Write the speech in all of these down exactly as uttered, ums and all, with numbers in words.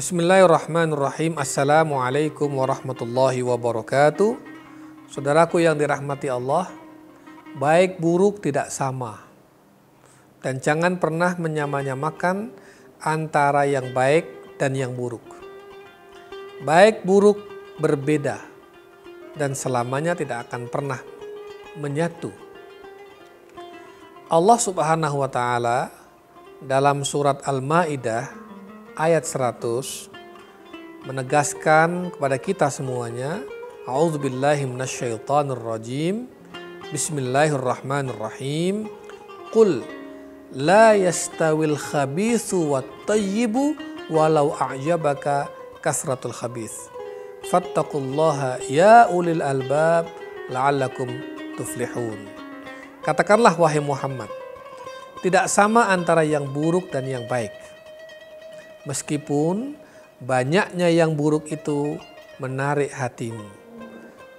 Bismillahirrahmanirrahim. Assalamualaikum warahmatullahi wabarakatuh. Saudaraku yang dirahmati Allah, baik buruk tidak sama. Dan jangan pernah menyamanyamakan antara yang baik dan yang buruk. Baik buruk berbeda dan selamanya tidak akan pernah menyatu. Allah Subhanahu wa taala dalam surat Al-Ma'idah ayat seratus menegaskan kepada kita semuanya, A'udzubillahi minasyaitonirrajim. Bismillahirrahmanirrahim. Qul la yastawil khabithu wattayyibu walau a'jabaka kasratul khabith. Fattaqullaha ya ulil albab la'allakum tuflihun. Katakanlah wahai Muhammad, tidak sama antara yang buruk dan yang baik. Meskipun banyaknya yang buruk itu menarik hatimu.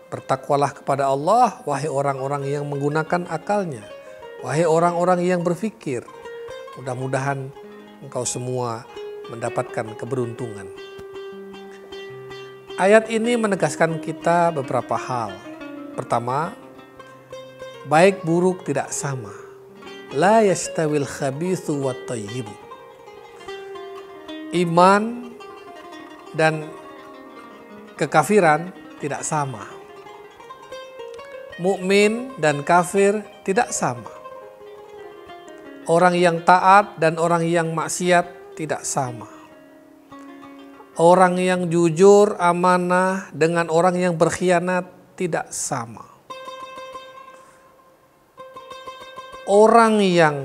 Bertakwalah kepada Allah, wahai orang-orang yang menggunakan akalnya. Wahai orang-orang yang berpikir. Mudah-mudahan engkau semua mendapatkan keberuntungan. Ayat ini menegaskan kita beberapa hal. Pertama, baik buruk tidak sama. La yastawil khabithu wat thayyibu. Iman dan kekafiran tidak sama. Mukmin dan kafir tidak sama. Orang yang taat dan orang yang maksiat tidak sama. Orang yang jujur, amanah dengan orang yang berkhianat tidak sama. Orang yang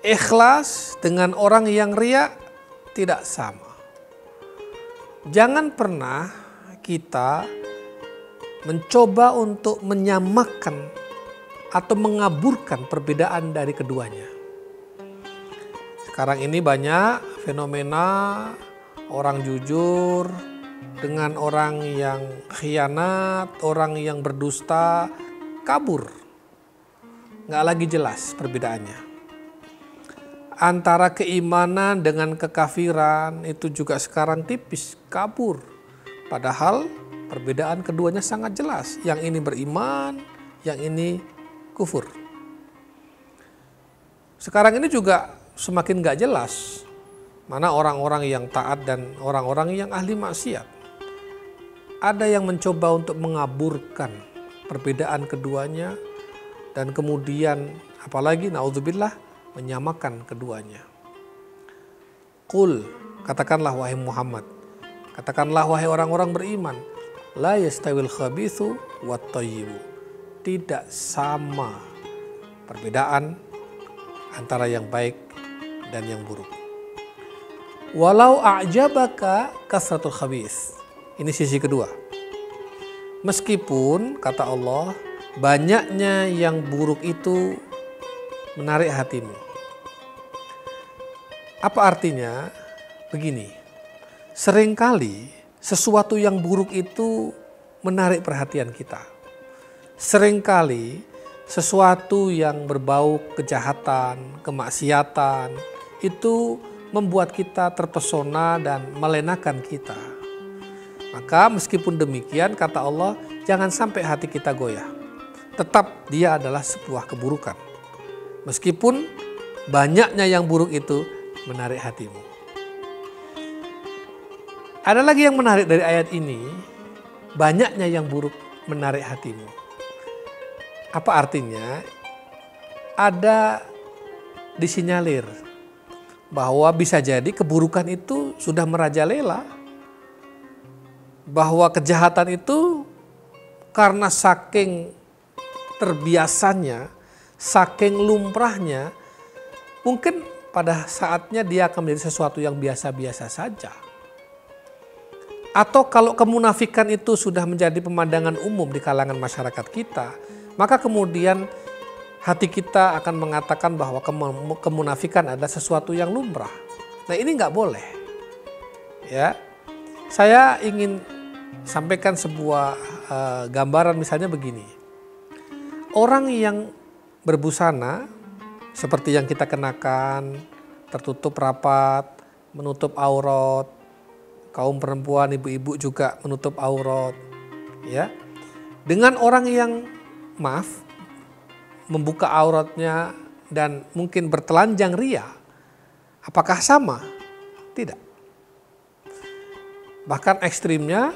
ikhlas dengan orang yang riya tidak sama. Jangan pernah kita mencoba untuk menyamakan atau mengaburkan perbedaan dari keduanya. Sekarang ini banyak fenomena orang jujur dengan orang yang khianat, orang yang berdusta, kabur. Nggak lagi jelas perbedaannya. Antara keimanan dengan kekafiran itu juga sekarang tipis, kabur. Padahal perbedaan keduanya sangat jelas. Yang ini beriman, yang ini kufur. Sekarang ini juga semakin gak jelas. Mana orang-orang yang taat dan orang-orang yang ahli maksiat. Ada yang mencoba untuk mengaburkan perbedaan keduanya. Dan kemudian apalagi na'udzubillah, menyamakan keduanya. Qul, katakanlah wahai Muhammad, katakanlah wahai orang-orang beriman, la yastawil khabithu wattayyibu. Tidak sama perbedaan antara yang baik dan yang buruk. Walau a'jabaka kasratul khabith. Ini sisi kedua. Meskipun kata Allah, banyaknya yang buruk itu menarik hatimu. Apa artinya? Begini, seringkali sesuatu yang buruk itu menarik perhatian kita. Seringkali sesuatu yang berbau kejahatan, kemaksiatan, itu membuat kita terpesona dan melenakan kita. Maka meskipun demikian, kata Allah, jangan sampai hati kita goyah. Tetap dia adalah sebuah keburukan. Meskipun banyaknya yang buruk itu menarik hatimu. Ada lagi yang menarik dari ayat ini, banyaknya yang buruk menarik hatimu. Apa artinya? Ada disinyalir bahwa bisa jadi keburukan itu sudah merajalela, bahwa kejahatan itu karena saking terbiasanya, saking lumrahnya, mungkin pada saatnya dia akan menjadi sesuatu yang biasa-biasa saja. Atau kalau kemunafikan itu sudah menjadi pemandangan umum di kalangan masyarakat kita, maka kemudian hati kita akan mengatakan bahwa kemunafikan adalah sesuatu yang lumrah. Nah, ini nggak boleh. Ya, saya ingin sampaikan sebuah uh, gambaran, misalnya begini. Orang yang berbusana seperti yang kita kenakan, tertutup rapat, menutup aurat, kaum perempuan, ibu-ibu juga menutup aurat, ya. Dengan orang yang maaf membuka auratnya dan mungkin bertelanjang ria, apakah sama? Tidak. Bahkan ekstrimnya,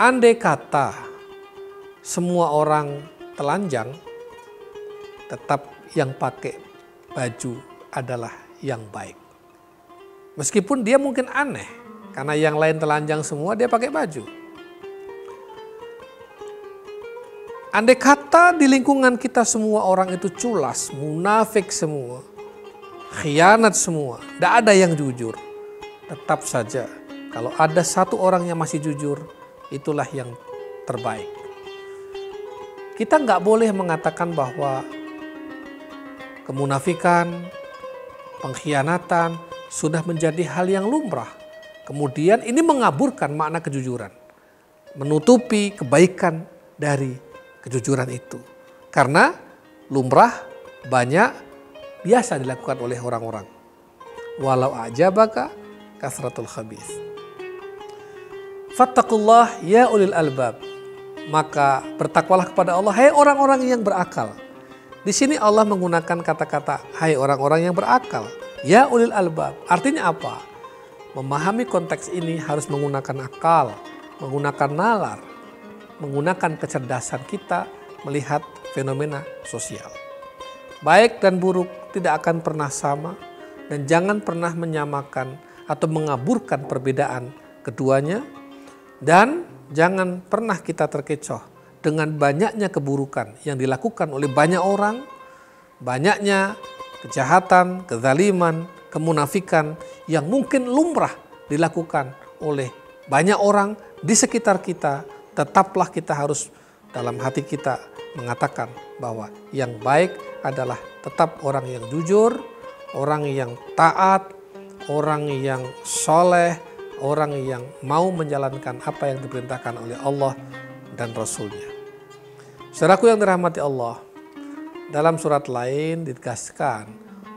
andai kata semua orang telanjang, tetap yang pakai baju adalah yang baik. Meskipun dia mungkin aneh, karena yang lain telanjang semua, dia pakai baju. Andai kata di lingkungan kita semua orang itu culas, munafik semua, khianat semua, tidak ada yang jujur, tetap saja kalau ada satu orang yang masih jujur, itulah yang terbaik. Kita nggak boleh mengatakan bahwa kemunafikan, pengkhianatan sudah menjadi hal yang lumrah. Kemudian ini mengaburkan makna kejujuran, menutupi kebaikan dari kejujuran itu. Karena lumrah banyak biasa dilakukan oleh orang-orang. Walau ajabaka kasratul khabis. Fattaqullah ya ulil albab. Maka bertakwalah kepada Allah, hai orang-orang yang berakal. Di sini Allah menggunakan kata-kata hai orang-orang yang berakal. Ya ulil albab. Artinya apa? Memahami konteks ini harus menggunakan akal, menggunakan nalar, menggunakan kecerdasan kita melihat fenomena sosial. Baik dan buruk tidak akan pernah sama dan jangan pernah menyamakan atau mengaburkan perbedaan keduanya. Dan jangan pernah kita terkecoh dengan banyaknya keburukan yang dilakukan oleh banyak orang, banyaknya kejahatan, kezaliman, kemunafikan yang mungkin lumrah dilakukan oleh banyak orang di sekitar kita. Tetaplah kita harus dalam hati kita mengatakan bahwa yang baik adalah tetap orang yang jujur, orang yang taat, orang yang soleh, orang yang mau menjalankan apa yang diperintahkan oleh Allah dan Rasul-Nya. Saudaraku yang dirahmati Allah, dalam surat lain ditegaskan,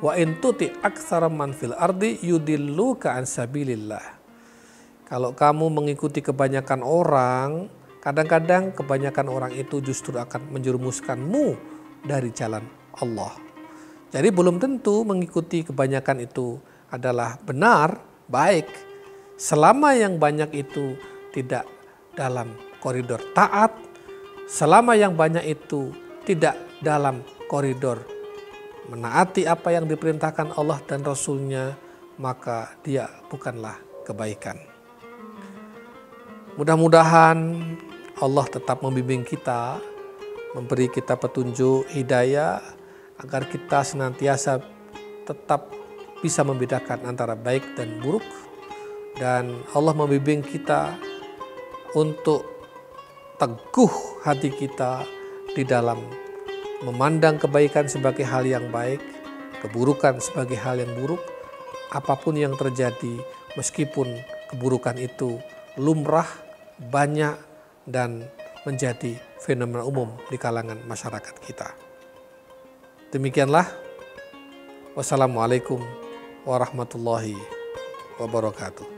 wa in tuti aktsara man fil ardi yudilluka an sabilillah. Kalau kamu mengikuti kebanyakan orang, kadang-kadang kebanyakan orang itu justru akan menjerumuskanmu dari jalan Allah. Jadi belum tentu mengikuti kebanyakan itu adalah benar, baik. Selama yang banyak itu tidak dalam koridor taat, selama yang banyak itu tidak dalam koridor menaati apa yang diperintahkan Allah dan Rasul-Nya, maka dia bukanlah kebaikan. Mudah-mudahan Allah tetap membimbing kita, memberi kita petunjuk, hidayah, agar kita senantiasa tetap bisa membedakan antara baik dan buruk. Dan Allah membimbing kita untuk teguh hati kita di dalam memandang kebaikan sebagai hal yang baik, keburukan sebagai hal yang buruk. Apapun yang terjadi, meskipun keburukan itu lumrah, banyak, dan menjadi fenomena umum di kalangan masyarakat kita. Demikianlah. Wassalamualaikum warahmatullahi wabarakatuh.